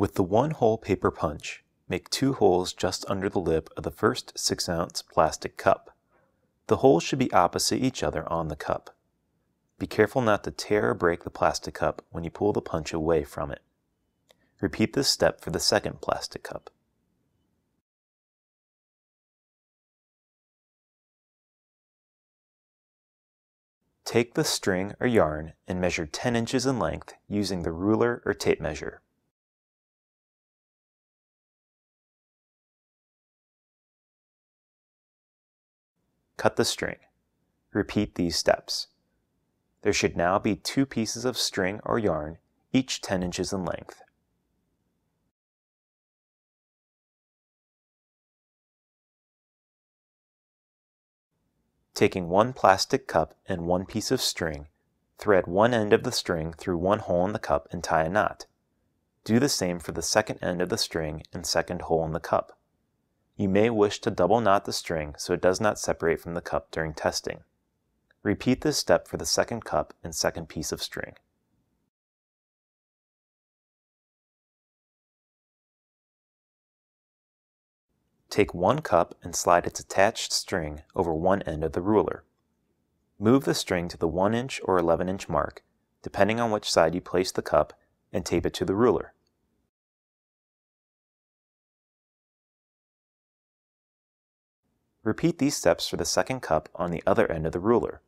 With the one-hole paper punch, make 2 holes just under the lip of the first 6-ounce plastic cup. The holes should be opposite each other on the cup. Be careful not to tear or break the plastic cup when you pull the punch away from it. Repeat this step for the second plastic cup. Take the string or yarn and measure 10 inches in length using the ruler or tape measure. Cut the string. Repeat these steps. There should now be 2 pieces of string or yarn, each 10 inches in length. Taking 1 plastic cup and 1 piece of string, thread one end of the string through one hole in the cup and tie a knot. Do the same for the second end of the string and second hole in the cup. You may wish to double knot the string so it does not separate from the cup during testing. Repeat this step for the second cup and second piece of string. Take 1 cup and slide its attached string over one end of the ruler. Move the string to the 1-inch or 11-inch mark, depending on which side you place the cup, and tape it to the ruler. Repeat these steps for the second cup on the other end of the ruler.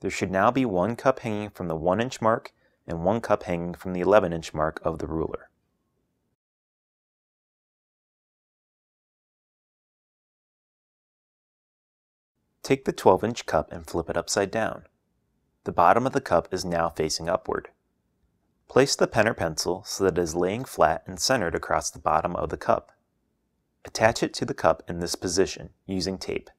There should now be 1 cup hanging from the 1-inch mark and 1 cup hanging from the 11-inch mark of the ruler. Take the 12-inch cup and flip it upside down. The bottom of the cup is now facing upward. Place the pen or pencil so that it is laying flat and centered across the bottom of the cup. Attach it to the cup in this position using tape.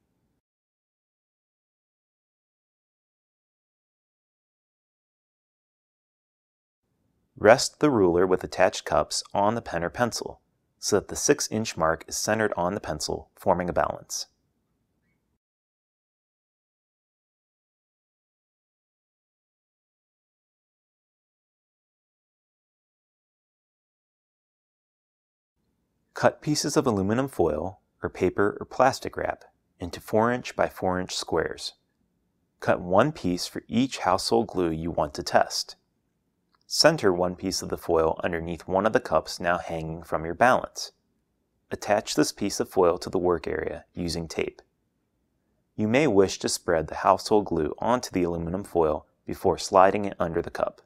Rest the ruler with attached cups on the pen or pencil so that the 6-inch mark is centered on the pencil, forming a balance. Cut pieces of aluminum foil, or paper, or plastic wrap into 4-inch by 4-inch squares. Cut 1 piece for each household glue you want to test. Center 1 piece of the foil underneath one of the cups now hanging from your balance. Attach this piece of foil to the work area using tape. You may wish to spread the household glue onto the aluminum foil before sliding it under the cup.